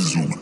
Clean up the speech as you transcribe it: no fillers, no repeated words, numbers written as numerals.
Kaizu.